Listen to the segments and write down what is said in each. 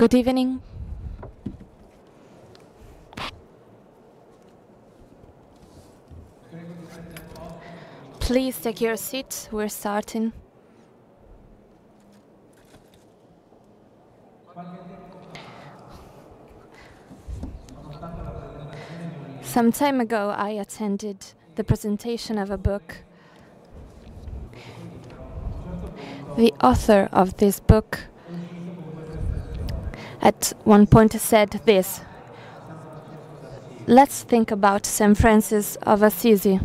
Good evening. Please take your seats. We're starting. Some time ago, I attended the presentation of a book. The author of this book at one point said this: let's think about St. Francis of Assisi,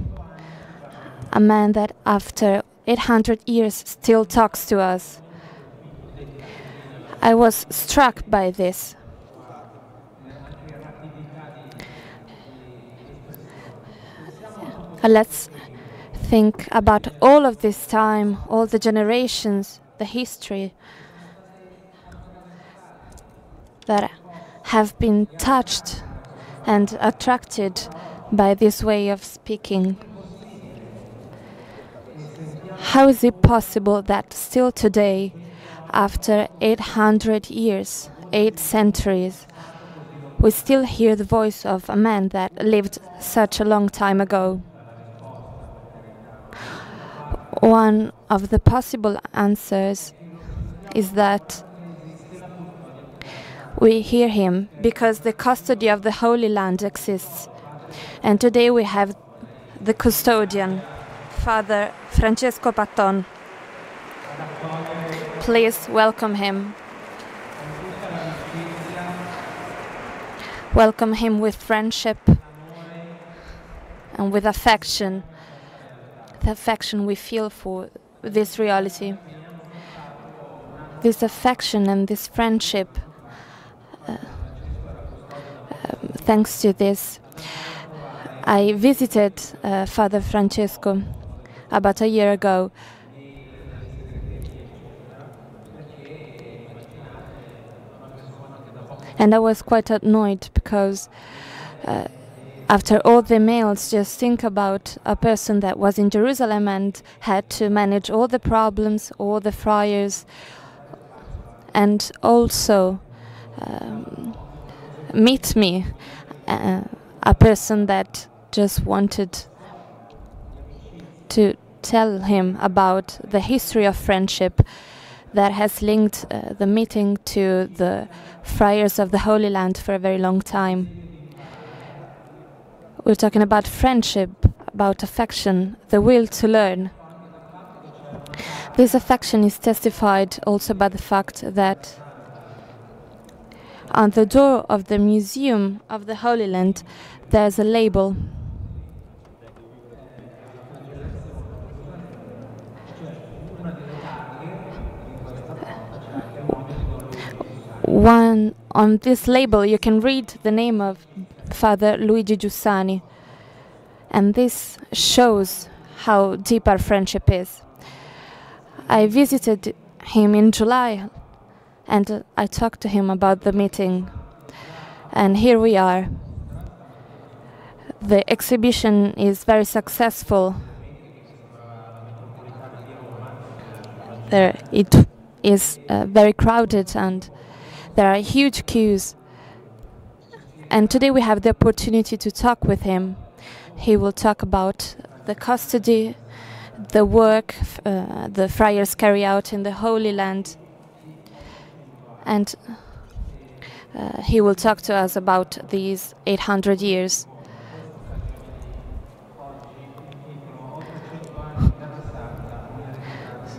a man that after 800 years still talks to us. I was struck by this. Let's think about all of this time, all the generations, the history that have been touched and attracted by this way of speaking. How is it possible that still today, after 800 years, 8 centuries, we still hear the voice of a man that lived such a long time ago? One of the possible answers is that we hear him because the custody of the Holy Land exists. And today we have the custodian, Father Francesco Patton. Please welcome him. Welcome him with friendship and with affection, the affection we feel for this reality. This affection and this friendship, thanks to this, I visited Father Francesco about a year ago. And I was quite annoyed because after all the mails, just think about a person that was in Jerusalem and had to manage all the problems, all the friars, and also meet me, a person that just wanted to tell him about the history of friendship that has linked the meeting to the friars of the Holy Land for a very long time. We're talking about friendship, about affection, the will to learn. This affection is testified also by the fact that on the door of the Museum of the Holy Land there's a label. On this label you can read the name of Father Luigi Giussani, and this shows how deep our friendship is. I visited him in July and I talked to him about the meeting, and here we are. The exhibition is very successful. There it is very crowded and there are huge queues, and today we have the opportunity to talk with him. He will talk about the custody, the work the friars carry out in the Holy Land, and he will talk to us about these 800 years.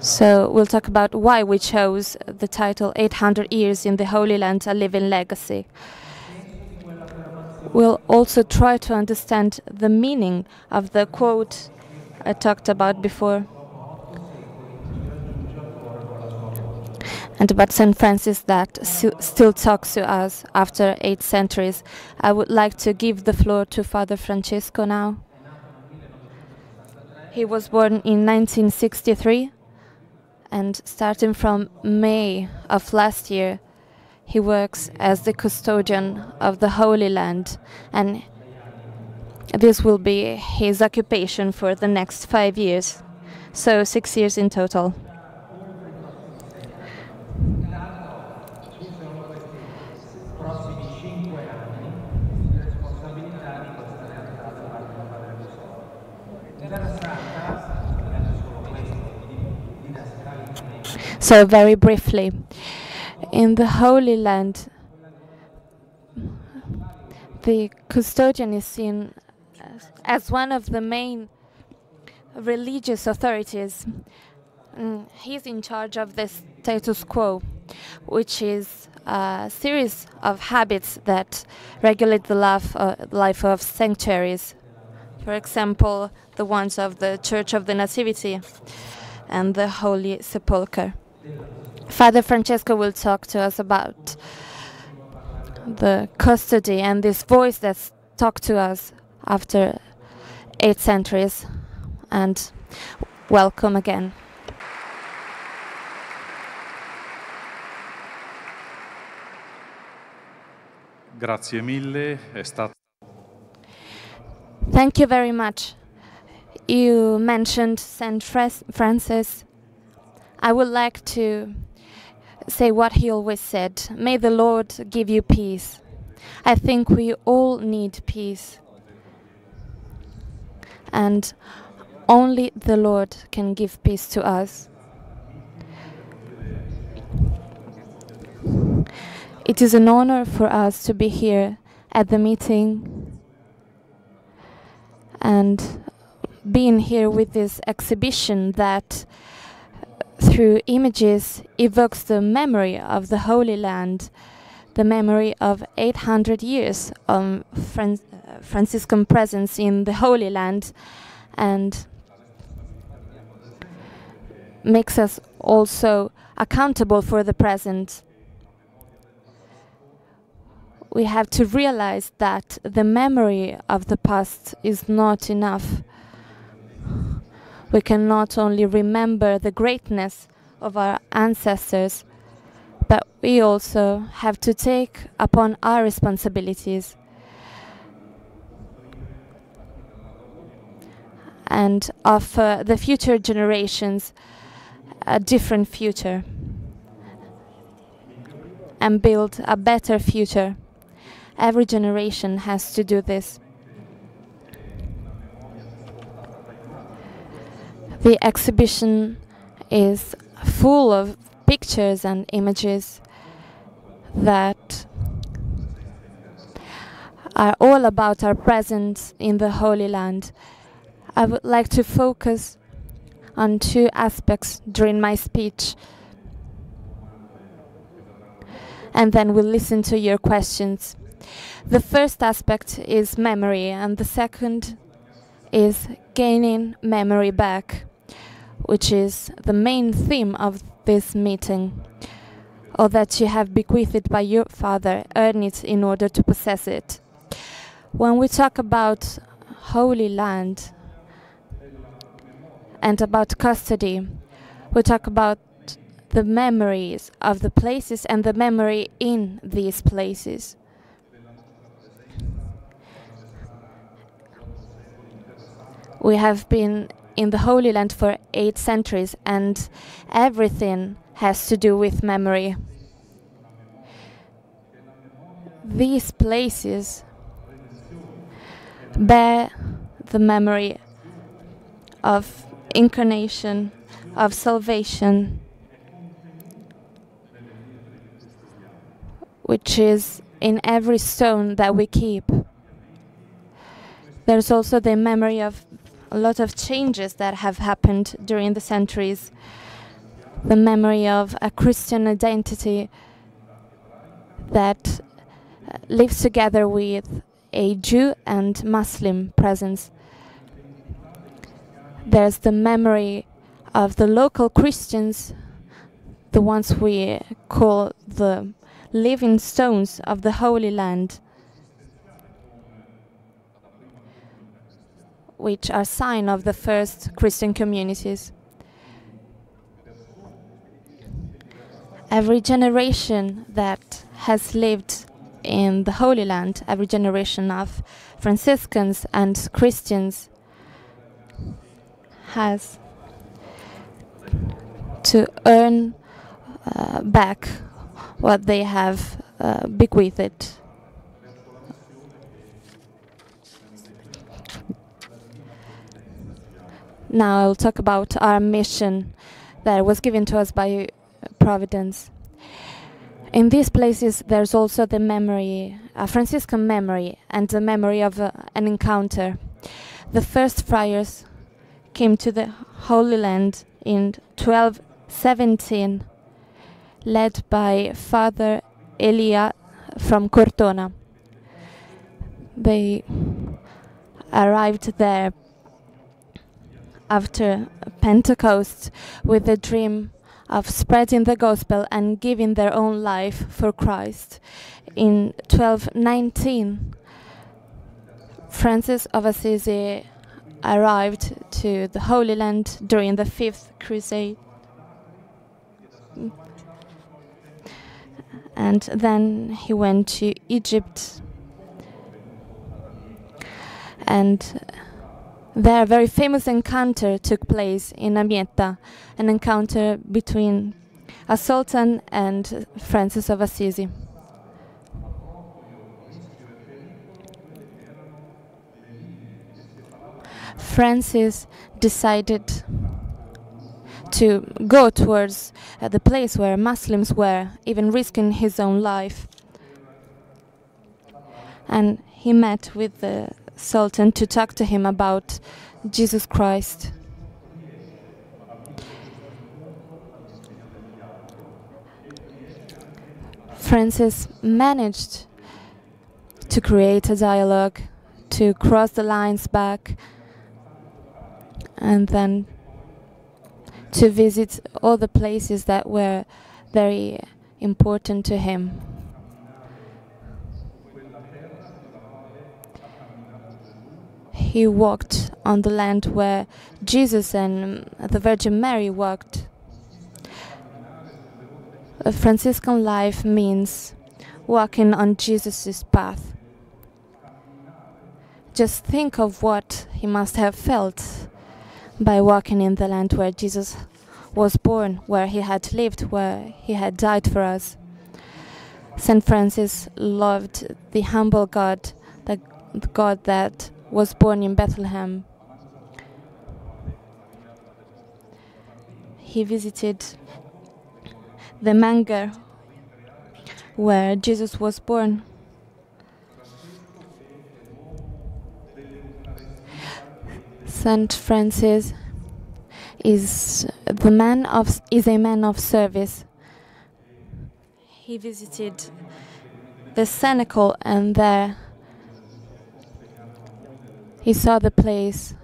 So we'll talk about why we chose the title 800 Years in the Holy Land, A Living Legacy. We'll also try to understand the meaning of the quote I talked about before, and about St. Francis that still talks to us after 8 centuries. I would like to give the floor to Father Francesco now. He was born in 1963. And starting from May of last year, he works as the custodian of the Holy Land, and this will be his occupation for the next 5 years, so 6 years in total. So very briefly, in the Holy Land, the custodian is seen as one of the main religious authorities. He's in charge of the status quo, which is a series of habits that regulate the life of sanctuaries. For example, the ones of the Church of the Nativity and the Holy Sepulchre. Father Francesco will talk to us about the custody and this voice that's talked to us after 8 centuries. And welcome again. Grazie mille. Thank you very much. You mentioned Saint Francis. I would like to say what he always said. May the Lord give you peace. I think we all need peace. And only the Lord can give peace to us. It is an honor for us to be here at the meeting and being here with this exhibition that through images evokes the memory of the Holy Land, the memory of 800 years of Franciscan presence in the Holy Land, and makes us also accountable for the present. We have to realize that the memory of the past is not enough. We can not only remember the greatness of our ancestors, but we also have to take upon our responsibilities and offer the future generations a different future and build a better future. Every generation has to do this. The exhibition is full of pictures and images that are all about our presence in the Holy Land. I would like to focus on 2 aspects during my speech, and then we'll listen to your questions. The first aspect is memory, and the second is gaining memory back, which is the main theme of this meeting, or that you have bequeathed by your father, earn it in order to possess it. When we talk about Holy Land and about custody, we talk about the memories of the places and the memory in these places. We have been in the Holy Land for 8 centuries, and everything has to do with memory. These places bear the memory of incarnation, of salvation, which is in every stone that we keep. There's also the memory of a lot of changes that have happened during the centuries, the memory of a Christian identity that lives together with a Jew and Muslim presence. There's the memory of the local Christians, the ones we call the living stones of the Holy Land, which are sign of the first Christian communities. Every generation that has lived in the Holy Land, every generation of Franciscans and Christians has to earn back what they have bequeathed. Now I'll talk about our mission that was given to us by Providence. In these places there's also the memory, a Franciscan memory, and the memory of an encounter. The first friars came to the Holy Land in 1217, led by Father Elia from Cortona. They arrived there after Pentecost with the dream of spreading the gospel and giving their own life for Christ. In 1219, Francis of Assisi arrived to the Holy Land during the Fifth Crusade. And then he went to Egypt. And there a very famous encounter took place in Damietta, an encounter between a sultan and Francis of Assisi. Francis decided to go towards the place where Muslims were, even risking his own life. And he met with the Sultan to talk to him about Jesus Christ. Francis managed to create a dialogue, to cross the lines back, and then to visit all the places that were very important to him. He walked on the land where Jesus and the Virgin Mary walked. A Franciscan life means walking on Jesus' path. Just think of what he must have felt by walking in the land where Jesus was born, where he had lived, where he had died for us. Saint Francis loved the humble God, the God that was born in Bethlehem. He visited the manger where Jesus was born. Saint Francis is a man of service. He visited the cenacle, and there he saw the place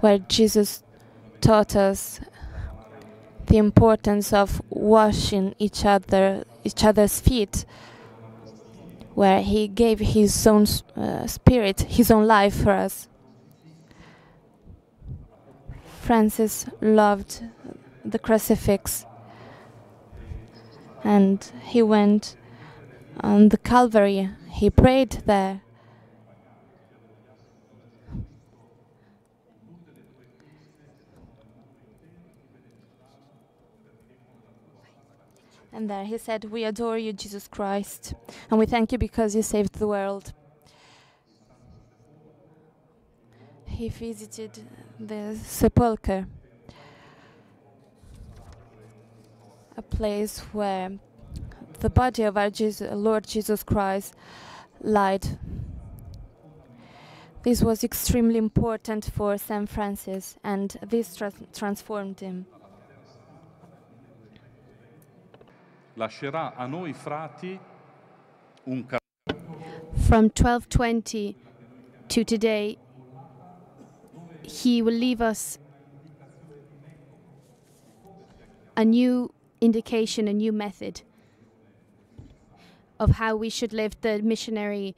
where Jesus taught us the importance of washing each other's feet, where he gave his own spirit, his own life for us. Francis loved the crucifix, and he went on the Calvary. He prayed there. And there he said, "We adore you, Jesus Christ, and we thank you because you saved the world." He visited the sepulchre, a place where the body of our Lord Jesus Christ lied. This was extremely important for Saint Francis, and this transformed him. Lascerà a noi frati un From 1220 to today, he will leave us a new indication, a new method of how we should live the missionary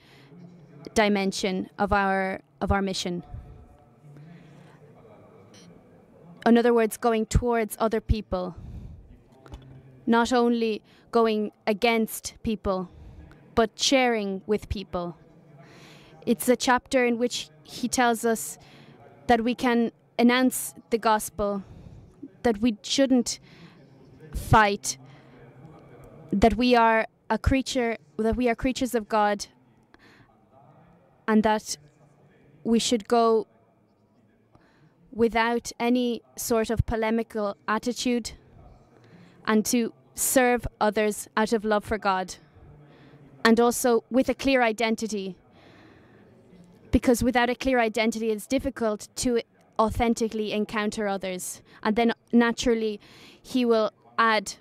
dimension of our mission. In other words, going towards other people. Not only going against people, but sharing with people. It's a chapter in which he tells us that we can announce the gospel, that we shouldn't fight, that we are a creature, that we are creatures of God, and that we should go without any sort of polemical attitude, and to serve others out of love for God, and also with a clear identity, because without a clear identity it's difficult to authentically encounter others. And then naturally he will add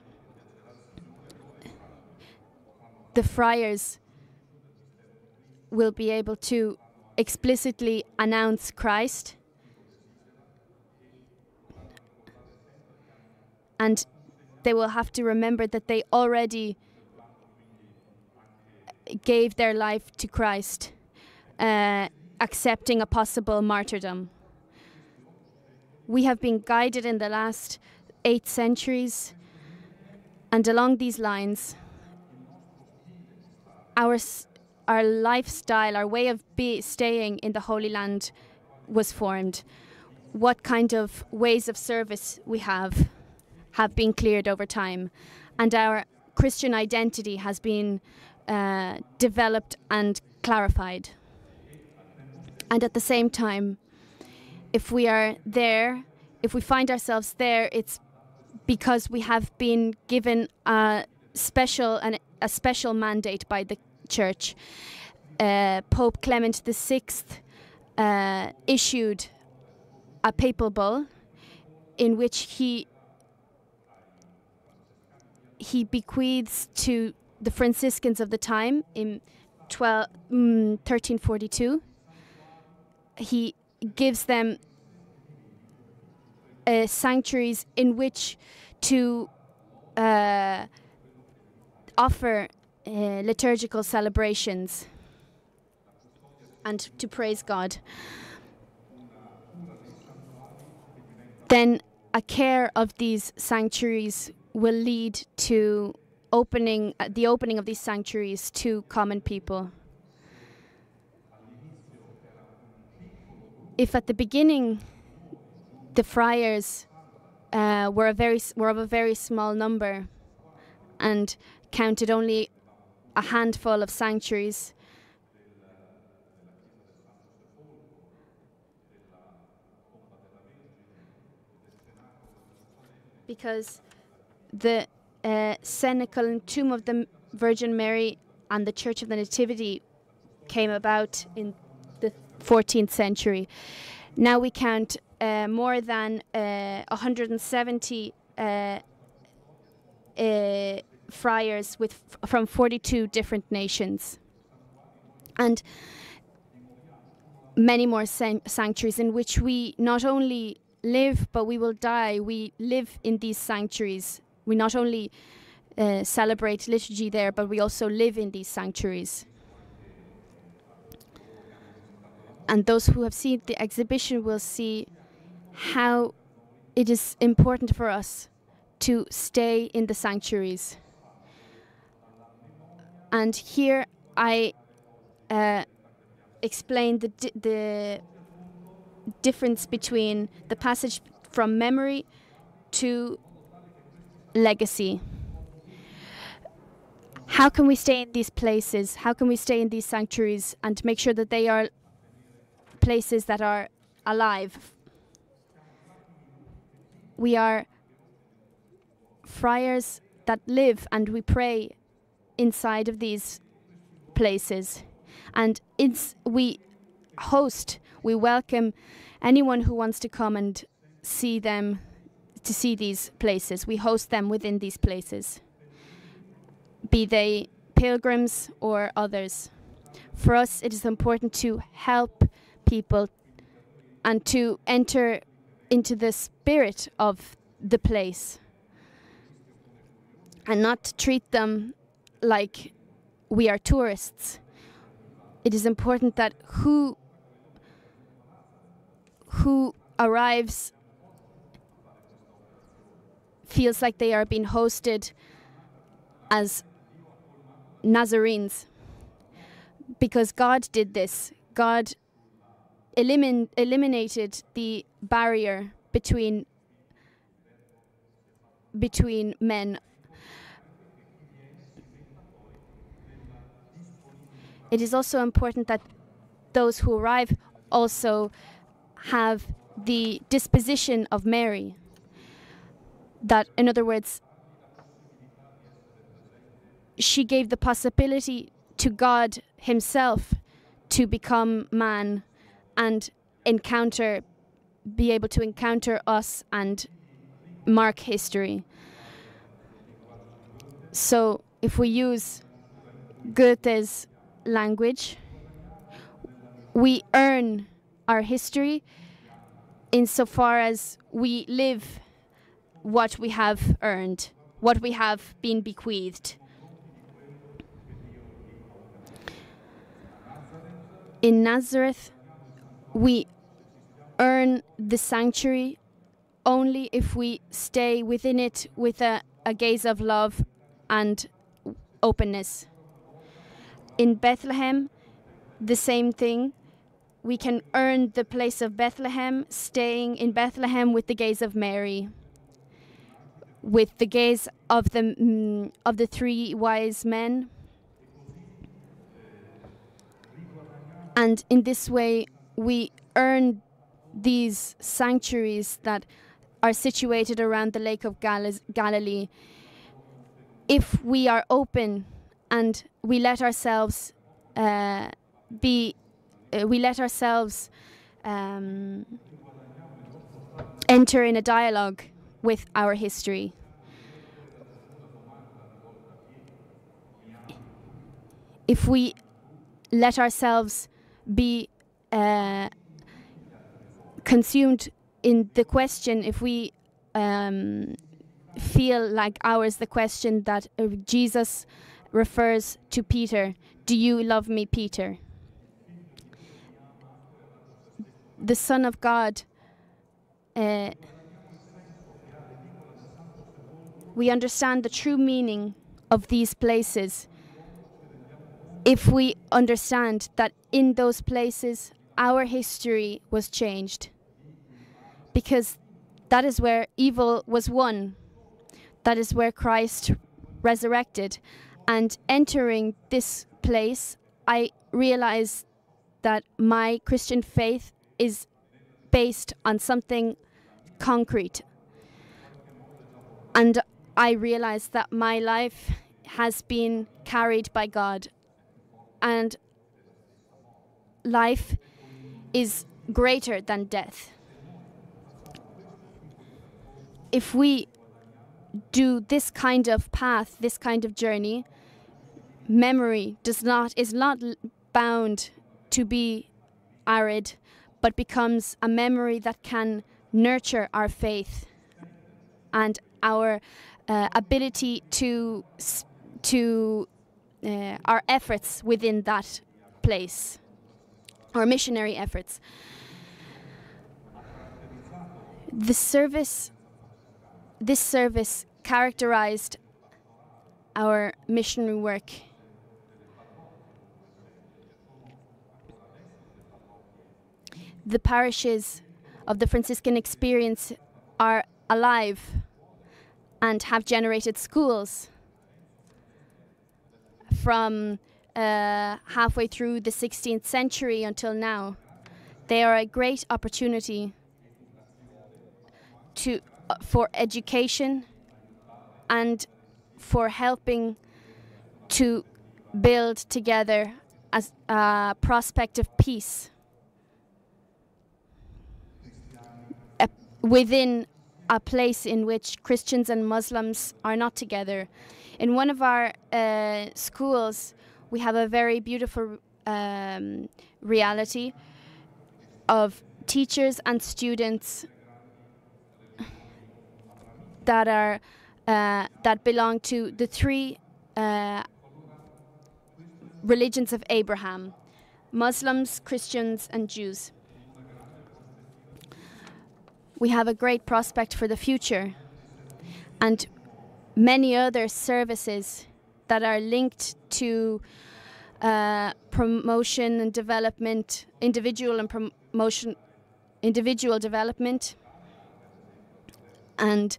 the friars will be able to explicitly announce Christ and they will have to remember that they already gave their life to Christ, accepting a possible martyrdom. We have been guided in the last 8 centuries, and along these lines, our lifestyle, our way of staying in the Holy Land was formed. What kind of ways of service we have been cleared over time, and our Christian identity has been developed and clarified. And at the same time, if we are there, if we find ourselves there, it's because we have been given a special mandate by the Church. Pope Clement VI issued a papal bull in which he bequeaths to the Franciscans of the time in 1342. He gives them sanctuaries in which to offer liturgical celebrations and to praise God. Then a care of these sanctuaries will lead to the opening of these sanctuaries to common people. If at the beginning the friars were of a very small number and counted only a handful of sanctuaries, because the cenacle tomb of the Virgin Mary and the Church of the Nativity came about in the 14th century. Now we count more than 170 friars from 42 different nations, and many more sanctuaries in which we not only live, but we will die. We live in these sanctuaries. We not only celebrate liturgy there, but we also live in these sanctuaries. And those who have seen the exhibition will see how it is important for us to stay in the sanctuaries. And here I explain the difference between the passage from memory to legacy. How can we stay in these places? How can we stay in these sanctuaries and make sure that they are places that are alive? We are friars that live and we pray inside of these places. And we welcome anyone who wants to come and see them, to see these places. We host them within these places, be they pilgrims or others. For us, it is important to help people and to enter into the spirit of the place and not treat them like we are tourists. It is important that who arrives feels like they are being hosted as Nazarenes, because God did this. God eliminated the barrier between men. It is also important that those who arrive also have the disposition of Mary. That, in other words, she gave the possibility to God himself to become man and be able to encounter us and mark history. So if we use Goethe's language, we earn our history insofar as we live what we have earned, what we have been bequeathed. In Nazareth, we earn the sanctuary only if we stay within it with a gaze of love and openness. In Bethlehem, the same thing. We can earn the place of Bethlehem, staying in Bethlehem with the gaze of Mary, with the gaze of the three wise men. And in this way, we earn these sanctuaries that are situated around the Lake of Galilee. If we are open and we let ourselves enter in a dialogue with our history. If we let ourselves be consumed in the question, if we feel like ours the question that Jesus refers to Peter, "Do you love me, Peter?" The Son of God, we understand the true meaning of these places if we understand that in those places our history was changed, because that is where evil was won, that is where Christ resurrected. And entering this place, I realize that my Christian faith is based on something concrete, and I realize that my life has been carried by God, and life is greater than death. If we do this kind of path, this kind of journey, memory is not bound to be arid, but becomes a memory that can nurture our faith and our ability to our efforts within that place, our missionary efforts. This service characterized our missionary work. The parishes of the Franciscan experience are alive and have generated schools from halfway through the 16th century until now. They are a great opportunity for education and for helping to build together as a prospect of peace within a place in which Christians and Muslims are not together. In one of our schools, we have a very beautiful reality of teachers and students that are that belong to the three religions of Abraham: Muslims, Christians, and Jews. We have a great prospect for the future, and many other services that are linked to promotion and development, individual development, and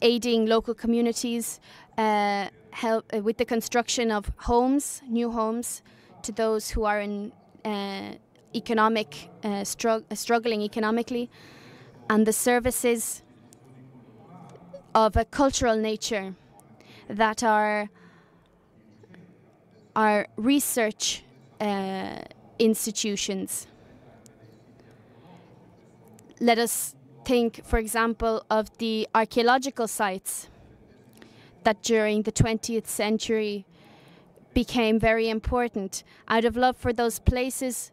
aiding local communities, help with the construction of homes, new homes, to those who are in economic, struggling economically, and the services of a cultural nature that are research institutions. Let us think, for example, of the archaeological sites that during the 20th century became very important. Out of love for those places,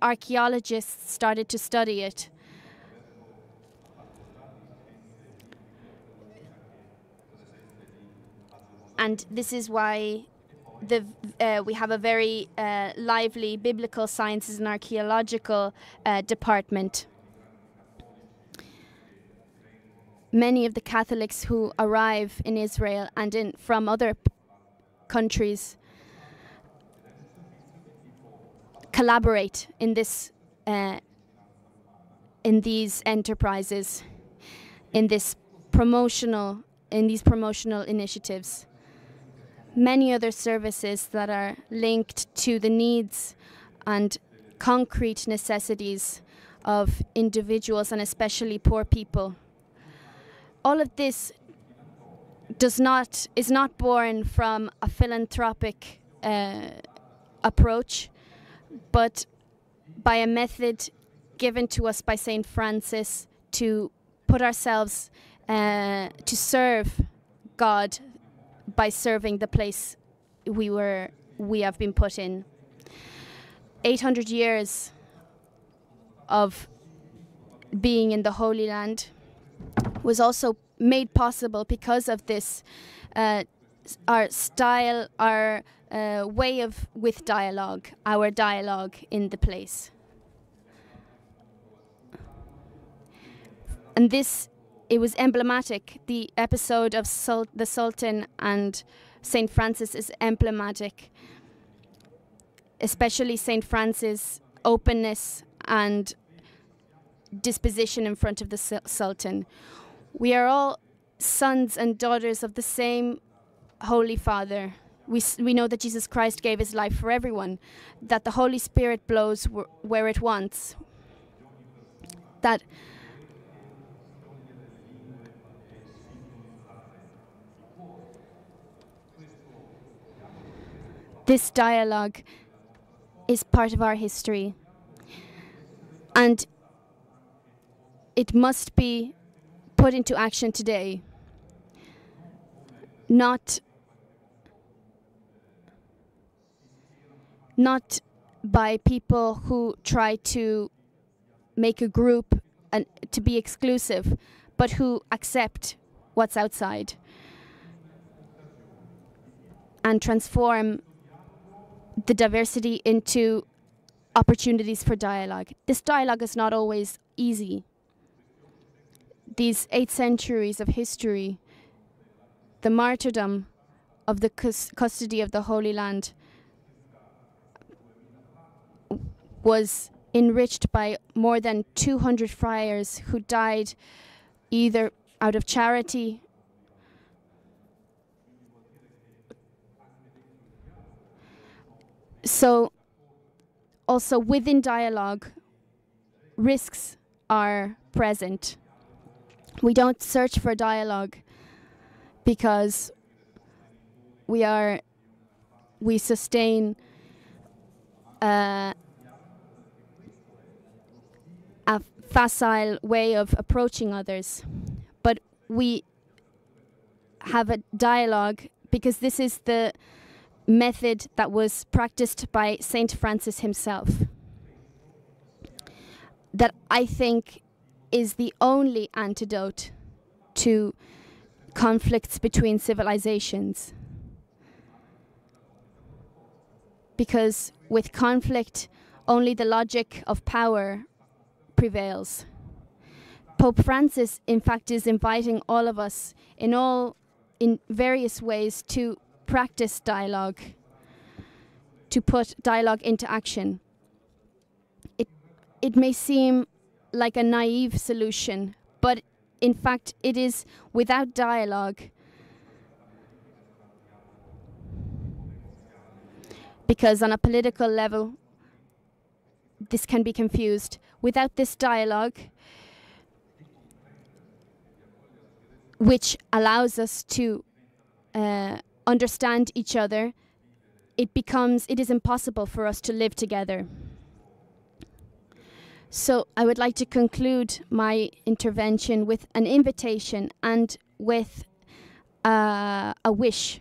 archaeologists started to study it. And this is why we have a very lively biblical sciences and archaeological department. Many of the Catholics who arrive in Israel and from other countries collaborate in this, in these enterprises, in these promotional initiatives. Many other services that are linked to the needs and concrete necessities of individuals and especially poor people. All of this is not born from a philanthropic approach, but by a method given to us by Saint Francis to put ourselves to serve God by serving the place we have been put in. 800 years of being in the Holy Land was also made possible because of this, our style, our way of our dialogue in the place. And this, it was emblematic. The episode of the Sultan and Saint Francis is emblematic, especially Saint Francis' openness and disposition in front of the Sultan. We are all sons and daughters of the same Holy Father. We know that Jesus Christ gave his life for everyone, that the Holy Spirit blows where it wants, that this dialogue is part of our history, and it must be put into action today, not by people who try to make a group and to be exclusive, but who accept what's outside and transform the diversity into opportunities for dialogue. This dialogue is not always easy. These 8 centuries of history, the martyrdom of the custody of the Holy Land was enriched by more than 200 friars who died either out of charity . So, also within dialogue, risks are present. We don't search for dialogue because we sustain a facile way of approaching others, but we have a dialogue because this is the method that was practiced by Saint Francis himself, that I think is the only antidote to conflicts between civilizations. Because with conflict, only the logic of power prevails. Pope Francis, in fact, is inviting all of us in various ways to practice dialogue, to put dialogue into action. It may seem like a naive solution, but in fact it is. Without dialogue, because on a political level this can be confused. Without this dialogue, which allows us to understand each other, it is impossible for us to live together. So I would like to conclude my intervention with an invitation and with a wish.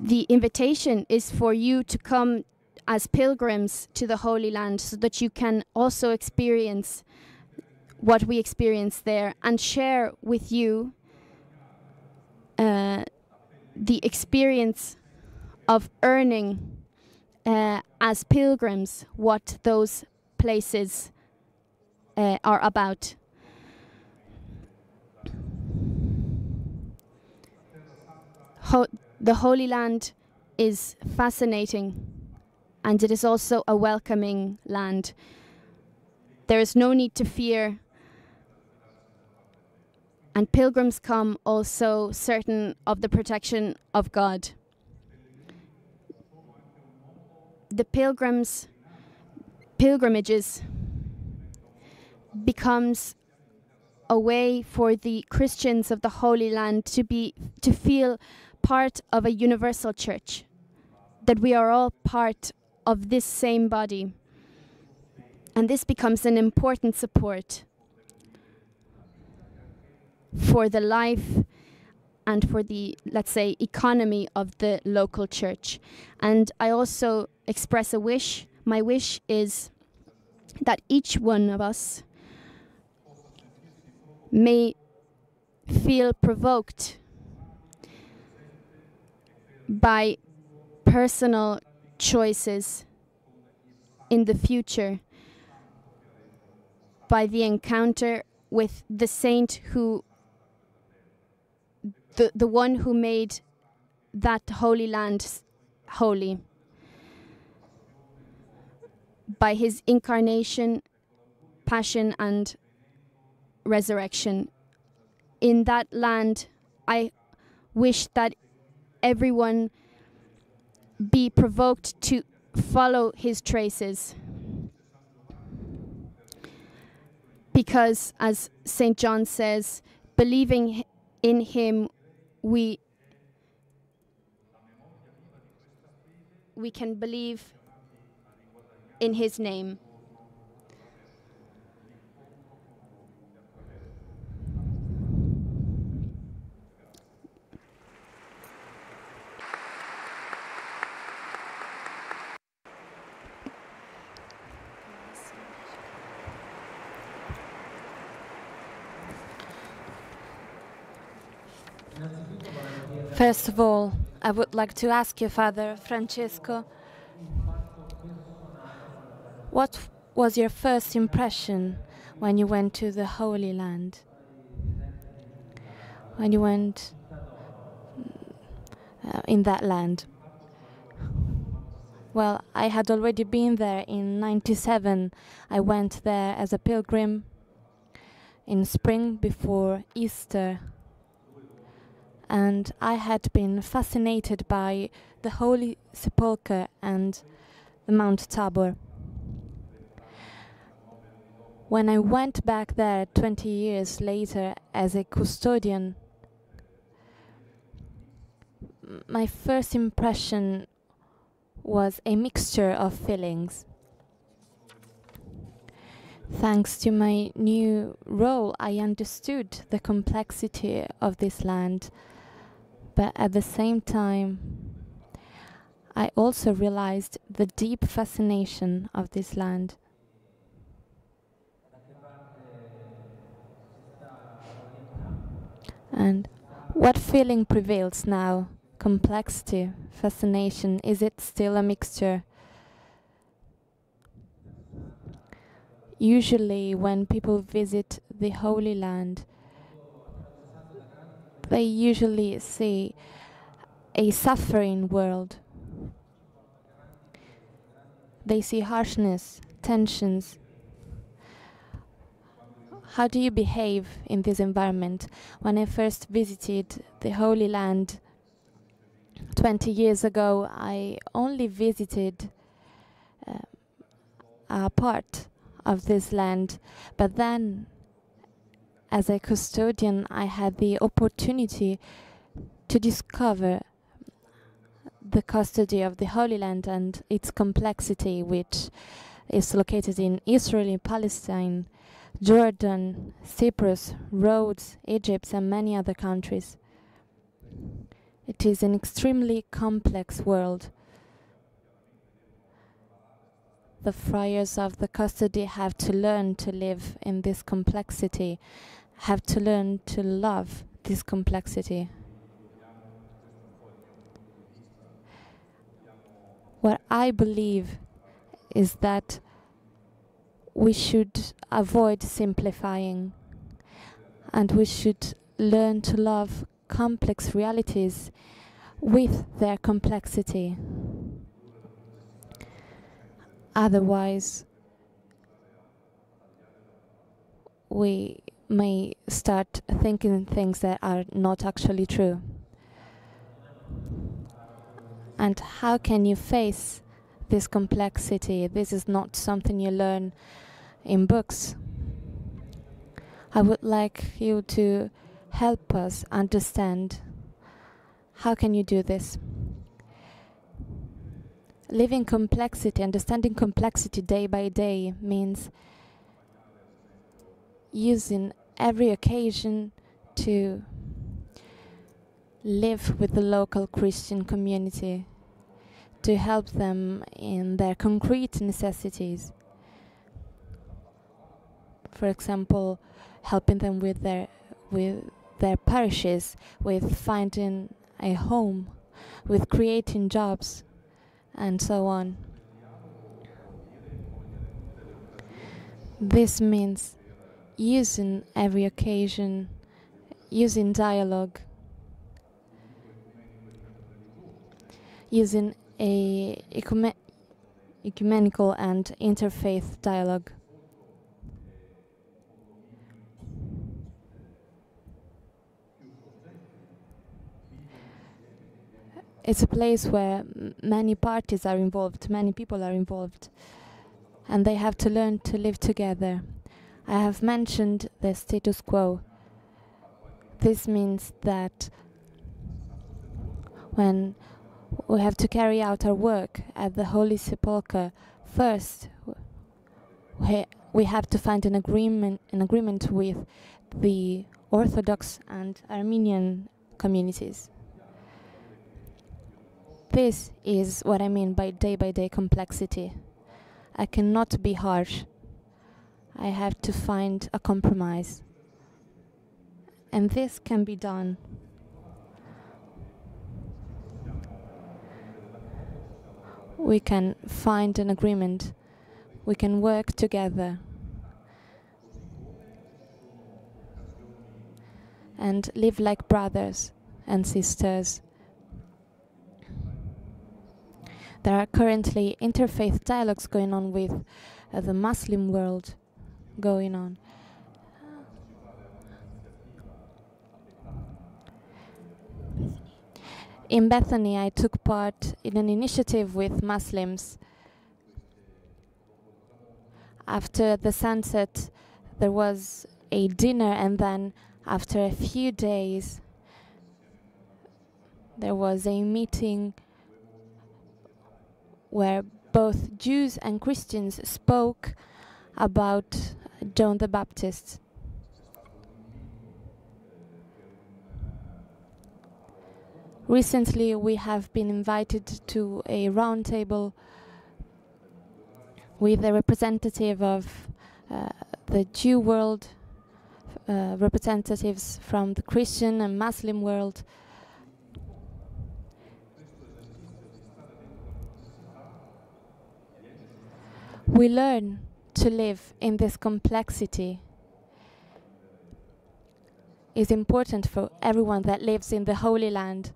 The invitation is for you to come as pilgrims to the Holy Land so that you can also experience what we experience there and share with you the experience of earning as pilgrims what those places are about. The Holy Land is fascinating, and it is also a welcoming land. There is no need to fear, and pilgrims come also certain of the protection of God. The pilgrimages becomes a way for the Christians of the Holy Land to feel part of a universal church, that we are all part of this same body, and this becomes an important support for the life and for the, let's say, economy of the local church. And I also express a wish. My wish is that each one of us may feel provoked by personal choices in the future, by the encounter with the saint who, the one who made that Holy Land holy, by his incarnation, passion, and resurrection. In that land, I wish that everyone be provoked to follow his traces, because, as St. John says, believing in him, we can believe in his name. First of all, I would like to ask you, Father Francesco, what was your first impression when you went to the Holy Land? When you went in that land? Well, I had already been there in '97. I went there as a pilgrim in spring before Easter. And I had been fascinated by the Holy Sepulchre and the Mount Tabor. When I went back there 20 years later as a custodian, my first impression was a mixture of feelings. Thanks to my new role, I understood the complexity of this land. But at the same time, I also realized the deep fascination of this land. And what feeling prevails now? Complexity, fascination, is it still a mixture? Usually when people visit the Holy Land, they usually see a suffering world. They see harshness, tensions. How do you behave in this environment? When I first visited the Holy Land 20 years ago, I only visited part of this land. But then, as a custodian, I had the opportunity to discover the custody of the Holy Land and its complexity, which is located in Israel, Palestine, Jordan, Cyprus, Rhodes, Egypt, and many other countries. It is an extremely complex world. The friars of the custody have to learn to live in this complexity, have to learn to love this complexity. What I believe is that we should avoid simplifying, and we should learn to love complex realities with their complexity. Otherwise, we may start thinking things that are not actually true. And how can you face this complexity? This is not something you learn in books. I would like you to help us understand how can you do this. Living complexity, understanding complexity day by day means using every occasion to live with the local Christian community, to help them in their concrete necessities. For example, helping them with their parishes, with finding a home, with creating jobs, and so on. This means using every occasion, using dialogue, using a ecumenical and interfaith dialogue. It's a place where many parties are involved, many people are involved, and they have to learn to live together. I have mentioned the status quo. This means that when we have to carry out our work at the Holy Sepulchre, first we have to find an agreement with the Orthodox and Armenian communities. This is what I mean by day complexity. I cannot be harsh. I have to find a compromise. And this can be done. We can find an agreement. We can work together and live like brothers and sisters. There are currently interfaith dialogues going on with the Muslim world going on. In Bethany, I took part in an initiative with Muslims. After the sunset, there was a dinner, and then after a few days, there was a meeting where both Jews and Christians spoke about John the Baptist. Recently, we have been invited to a roundtable with a representative of the Jew world, representatives from the Christian and Muslim world. We learn to live in this complexity. It's important for everyone that lives in the Holy Land.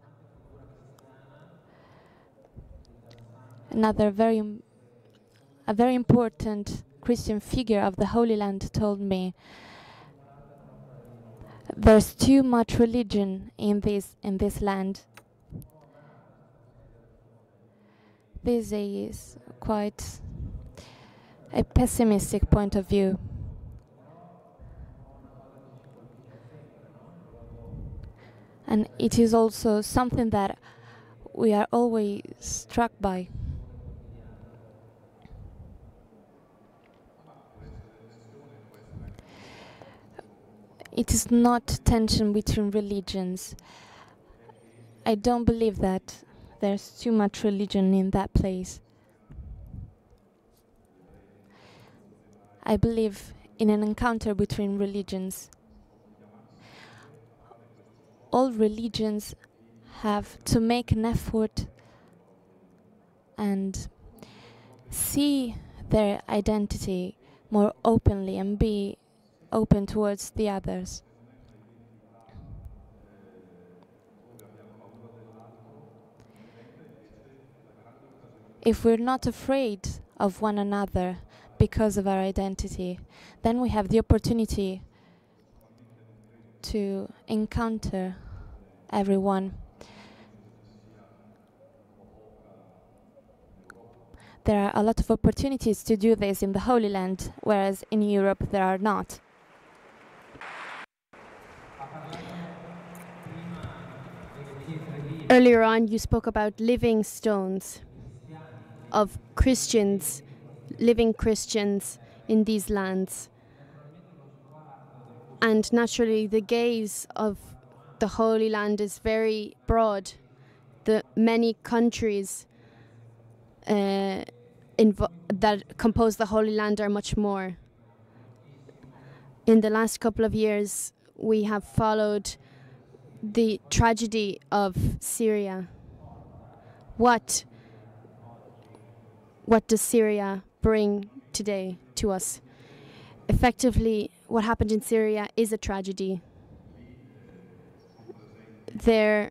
Another a very important Christian figure of the Holy Land told me, "There's too much religion in this land." This is quite a pessimistic point of view. And it is also something that we are always struck by. It is not tension between religions. I don't believe that there's too much religion in that place. I believe in an encounter between religions. All religions have to make an effort and see their identity more openly and be open towards the others. If we're not afraid of one another because of our identity, then we have the opportunity to encounter everyone. There are a lot of opportunities to do this in the Holy Land, whereas in Europe there are not. Earlier on, you spoke about living stones, of Christians, living Christians in these lands. And naturally, the gaze of the Holy Land is very broad. The many countries that compose the Holy Land are much more. In the last couple of years, we have followed the tragedy of Syria. What does Syria bring today to us? Effectively, what happened in Syria is a tragedy. Their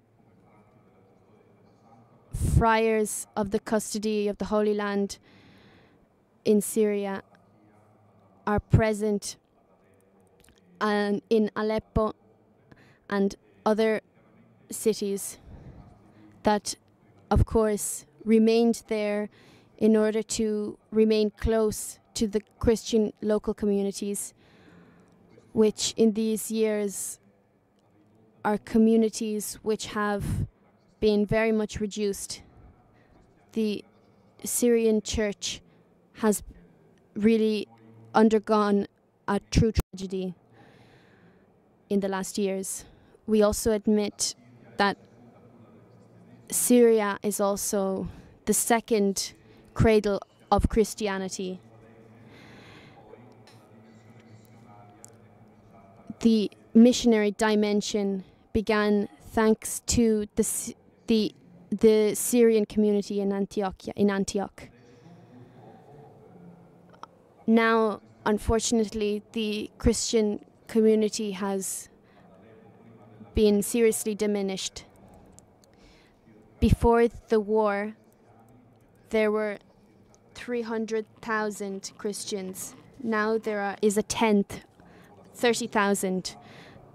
friars of the custody of the Holy Land in Syria are present in Aleppo and other cities that, of course, remained there in order to remain close to the Christian local communities, which in these years are communities which have been very much reduced. The Syrian church has really undergone a true tragedy in the last years. We also admit that Syria is also the second cradle of Christianity. The missionary dimension began thanks to the Syrian community in Antioch. Now, unfortunately, the Christian community has been seriously diminished. Before the war, there were 300,000 Christians. Now there is a tenth, 30,000.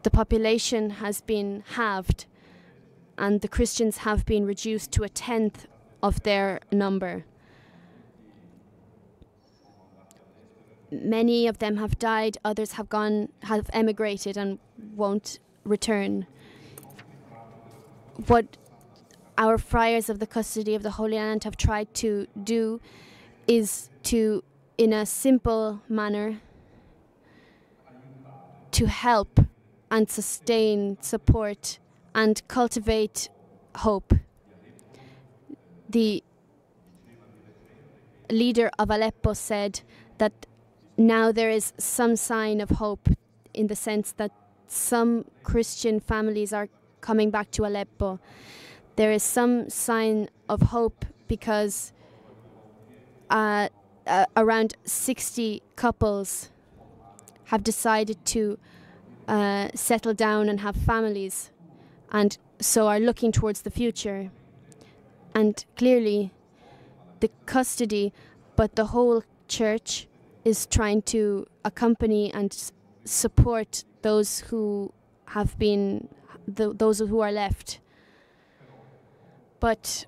The population has been halved, and the Christians have been reduced to a tenth of their number. Many of them have died, others have emigrated and won't return. What our friars of the custody of the Holy Land have tried to do is to, in a simple manner, to help and sustain, support, and cultivate hope. The leader of Aleppo said that now there is some sign of hope, in the sense that some Christian families are coming back to Aleppo. There is some sign of hope because around 60 couples have decided to settle down and have families, and so are looking towards the future. And clearly, the custody, but the whole church, is trying to accompany and support those who have been, those who are left. But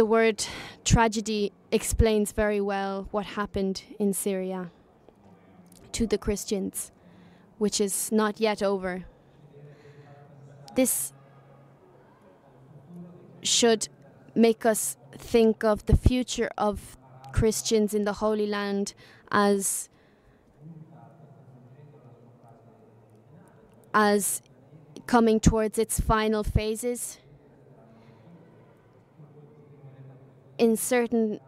the word tragedy explains very well what happened in Syria to the Christians, which is not yet over. This should make us think of the future of Christians in the Holy Land as coming towards its final phases. In certain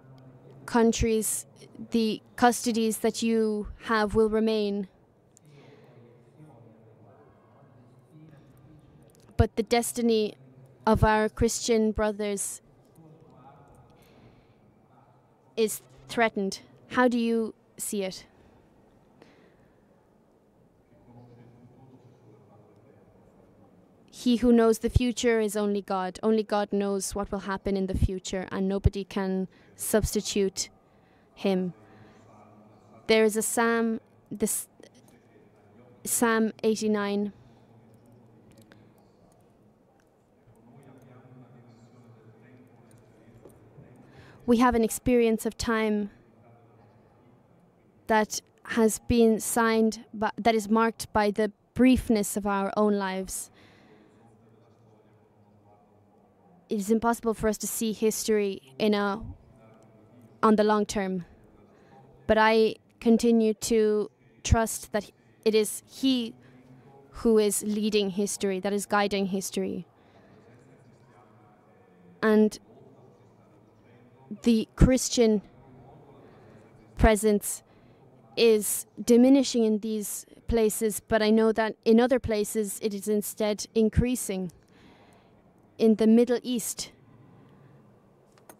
countries, the custodies that you have will remain. But the destiny of our Christian brothers is threatened. How do you see it? He who knows the future is only God. Only God knows what will happen in the future, and nobody can substitute him. There is a psalm, this Psalm 89. We have an experience of time that has been signed by, that is marked by the briefness of our own lives. It is impossible for us to see history on the long term. But I continue to trust that it is He who is leading history, that is guiding history. And the Christian presence is diminishing in these places, but I know that in other places it is instead increasing. In the Middle East,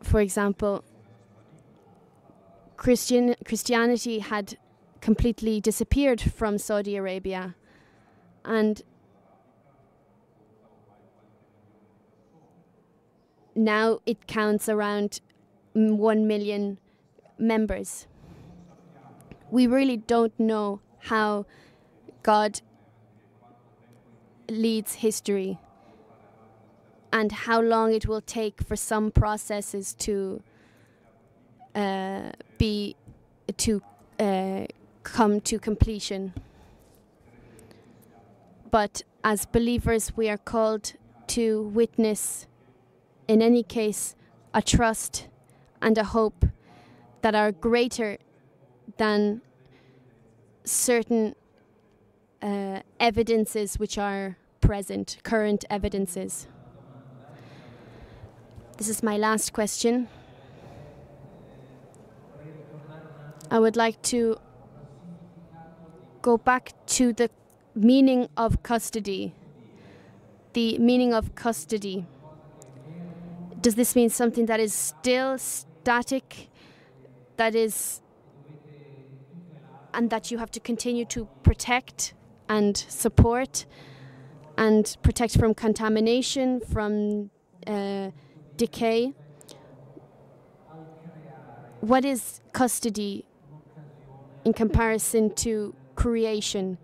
for example, Christianity had completely disappeared from Saudi Arabia, and now it counts around 1 million members. We really don't know how God leads history, and how long it will take for some processes to come to completion. But as believers, we are called to witness, in any case, a trust and a hope that are greater than certain evidences which are present, current evidences. This is my last question. I would like to go back to the meaning of custody. The meaning of custody. Does this mean something that is still static, that is, and that you have to continue to protect and support and protect from contamination, from decay? What is custody in comparison to creation?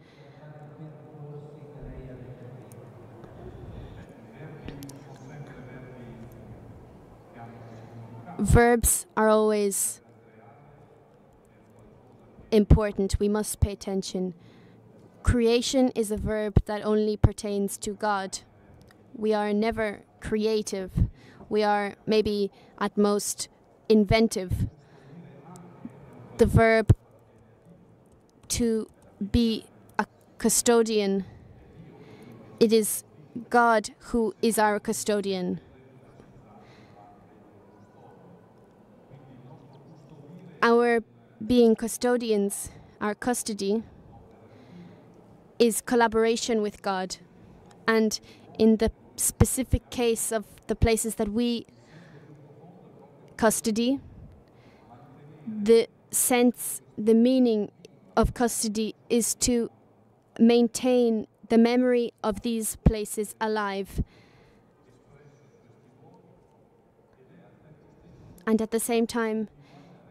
Verbs are always important. We must pay attention. Creation is a verb that only pertains to God. We are never creative. We are maybe at most inventive. The verb to be a custodian, it is God who is our custodian. Our being custodians, our custody, is collaboration with God. And in the specific case of the places that we custody, the meaning of custody is to maintain the memory of these places alive, and at the same time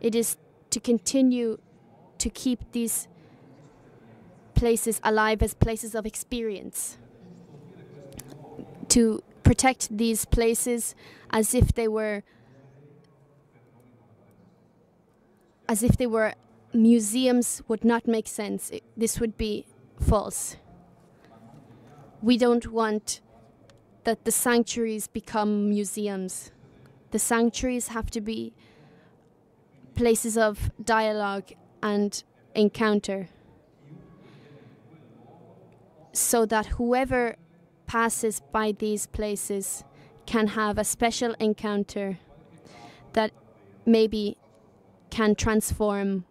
it is to continue to keep these places alive as places of experience, to protect these places as if they were as if they were museums would not make sense. This would be false. We don't want that the sanctuaries become museums. The sanctuaries have to be places of dialogue and encounter, so that whoever passes by these places can have a special encounter that maybe can transform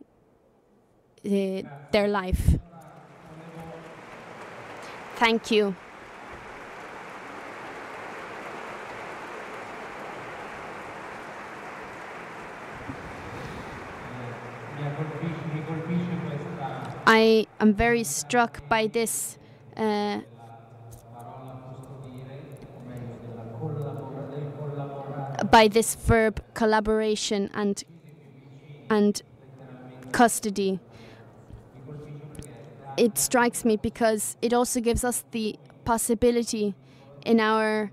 their life. Thank you. I am very struck by this verb collaboration and custody. It strikes me because it also gives us the possibility in our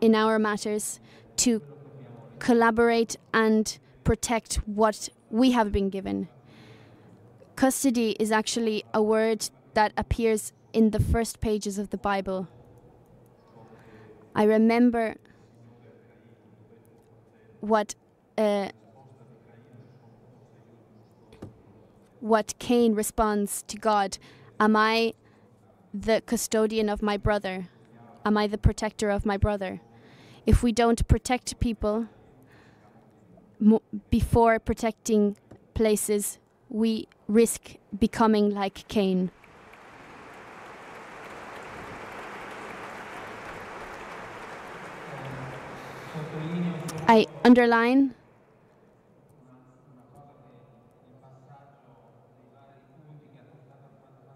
matters to collaborate and protect what we have been given. Custody is actually a word that appears in the first pages of the Bible. I remember what Cain responds to God: am I the custodian of my brother? Am I the protector of my brother? If we don't protect people before protecting places, we risk becoming like Cain. I underline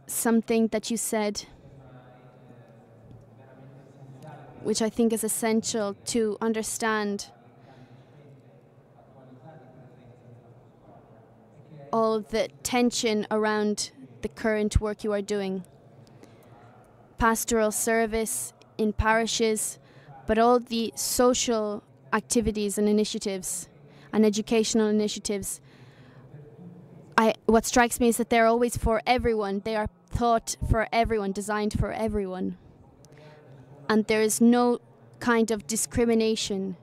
something that you said, which I think is essential to understand all the tension around the current work you are doing. Pastoral service in parishes, but all the social activities and initiatives and educational initiatives. What strikes me is that they're always for everyone. They are thought for everyone, designed for everyone. And there is no kind of discrimination.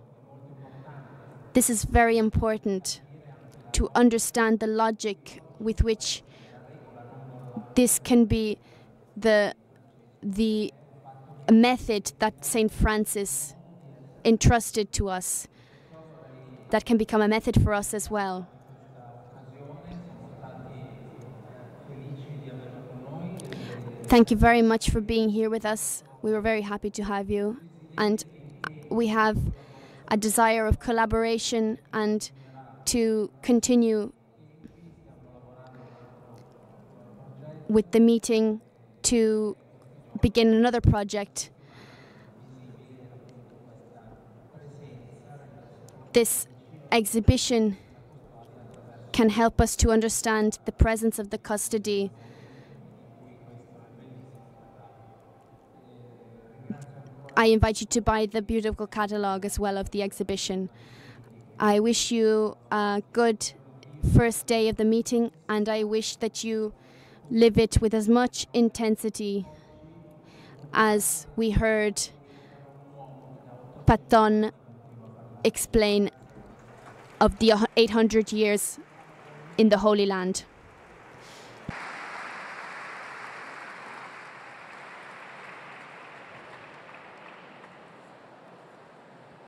This is very important, to understand the logic with which this can be the method that St. Francis entrusted to us, that can become a method for us as well. Thank you very much for being here with us. We were very happy to have you, and we have a desire of collaboration and to continue with the meeting to begin another project. This exhibition can help us to understand the presence of the custody, I invite you to buy the beautiful catalogue as well of the exhibition. I wish you a good first day of the meeting, and I wish that you live it with as much intensity as we heard Patton explain of the 800 years in the Holy Land.